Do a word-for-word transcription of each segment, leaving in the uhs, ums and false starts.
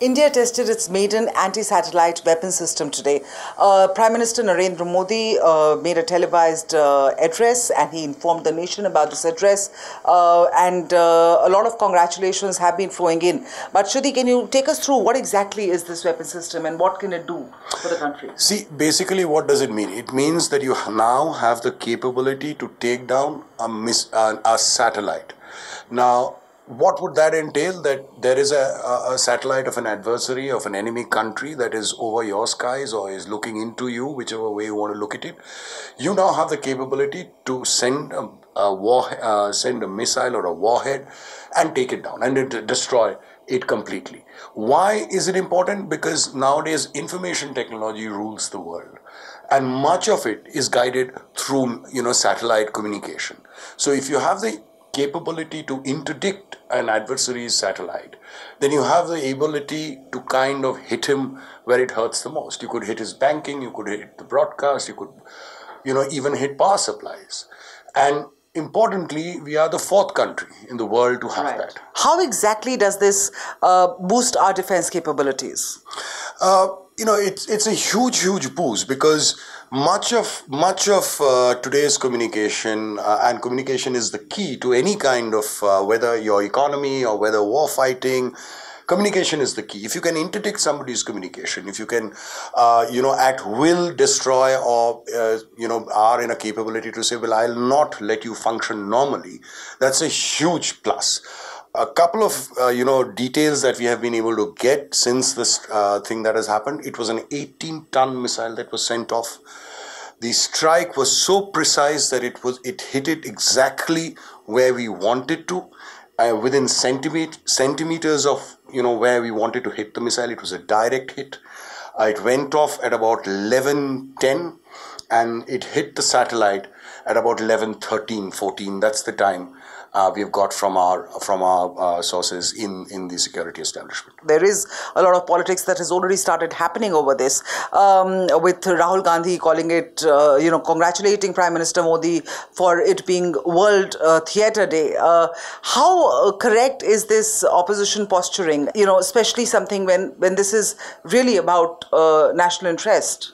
India tested its maiden anti-satellite weapon system today. Uh, Prime Minister Narendra Modi uh, made a televised uh, address, and he informed the nation about this address. Uh, and uh, a lot of congratulations have been flowing in. But Shruti, can you take us through what exactly is this weapon system and what can it do for the country? See, basically what does it mean? It means that you now have the capability to take down a, mis uh, a satellite. Now, what would that entail? That there is a, a satellite of an adversary, of an enemy country that is over your skies or is looking into you, whichever way you want to look at it. You now have the capability to send a, a war, uh, send a missile or a warhead and take it down and it, destroy it completely. Why is it important? Because nowadays information technology rules the world. And much of it is guided through, you know, satellite communication. So if you have the capability to interdict an adversary's satellite, then you have the ability to kind of hit him where it hurts the most. You could hit his banking, you could hit the broadcast, you could, you know, even hit power supplies. And importantly, we are the fourth country in the world to have right. that. How exactly does this uh, boost our defense capabilities? Uh, you know, it's, it's a huge, huge boost because Much of much of uh, today's communication uh, and communication is the key to any kind of uh, whether your economy or whether war fighting. Communication is the key. If you can interdict somebody's communication, if you can, uh, you know, at will destroy or, uh, you know, are in a capability to say, well, I'll not let you function normally, that's a huge plus. A couple of, uh, you know, details that we have been able to get since this uh, thing that has happened. It was an eighteen ton missile that was sent off. The strike was so precise that it was it hit it exactly where we wanted to. Uh, within centimet centimeters of, you know, where we wanted to hit the missile. It was a direct hit. Uh, it went off at about eleven ten and it hit the satellite at about eleven thirteen, fourteen. That's the time uh, we've got from our from our uh, sources in, in the security establishment. There is a lot of politics that has already started happening over this, um, with Rahul Gandhi calling it, uh, you know, congratulating Prime Minister Modi for it being World uh, Theatre Day. Uh, how correct is this opposition posturing, you know, especially something when, when this is really about uh, national interest?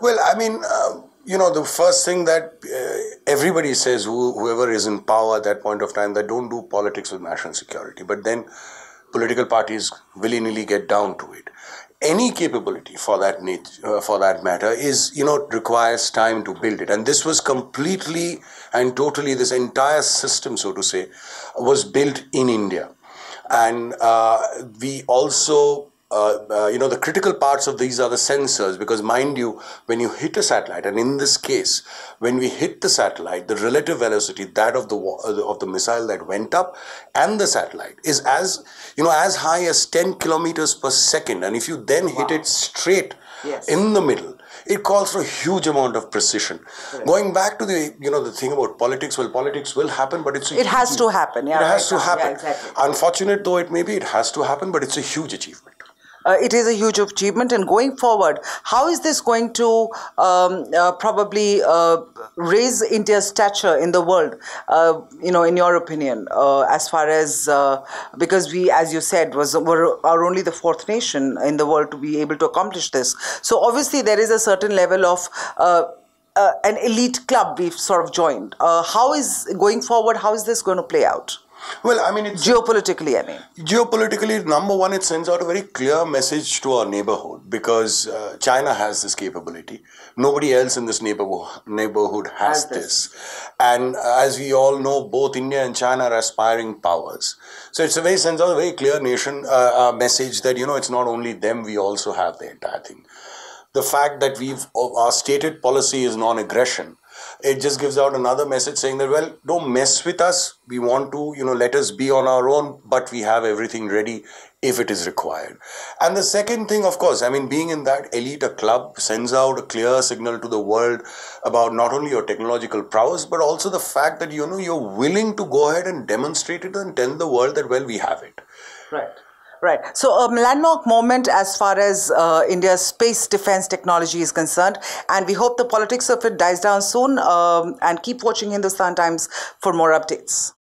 Well, I mean, uh, you know, the first thing that uh, everybody says, who, whoever is in power at that point of time, that don't do politics with national security. But then political parties willy-nilly get down to it. Any capability for that nature, uh, for that matter is, you know, requires time to build it. And this was completely and totally, this entire system, so to say, was built in India. And uh, we also... Uh, uh, you know, the critical parts of these are the sensors, because mind you, when you hit a satellite, and in this case, when we hit the satellite, the relative velocity, that of the of the missile that went up and the satellite, is as, you know, as high as ten kilometers per second. And if you then wow. hit it straight yes. in the middle, it calls for a huge amount of precision. Correct. Going back to the, you know, the thing about politics, well, politics will happen, but it's a it has to happen. Yeah, it has right. to happen. Yeah, exactly. Unfortunate though it may be, it has to happen, but it's a huge achievement. Uh, it is a huge achievement, and going forward, how is this going to um, uh, probably uh, raise India's stature in the world, uh, you know, in your opinion, uh, as far as, uh, because we, as you said, was were, are only the fourth nation in the world to be able to accomplish this. So obviously there is a certain level of uh, uh, an elite club we've sort of joined. Uh, how is, going forward, how is this going to play out? Well, I mean, it's, geopolitically, I mean. Geopolitically, number one, it sends out a very clear message to our neighborhood, because uh, China has this capability. Nobody else in this neighborhood, neighborhood has, has this. this. And uh, as we all know, both India and China are aspiring powers. So it's a very, sends out a very clear nation uh, uh, message that, you know, it's not only them, we also have the entire thing. The fact that we've, our stated policy is non-aggression. It just gives out another message saying that, well, don't mess with us. We want to, you know, let us be on our own, but we have everything ready if it is required. And the second thing, of course, I mean, being in that elite, a club sends out a clear signal to the world about not only your technological prowess, but also the fact that, you know, you're willing to go ahead and demonstrate it and tell the world that, well, we have it. Right. Right. So a landmark moment as far as uh, India's space defense technology is concerned, and we hope the politics of it dies down soon, um, and keep watching Hindustan Times for more updates.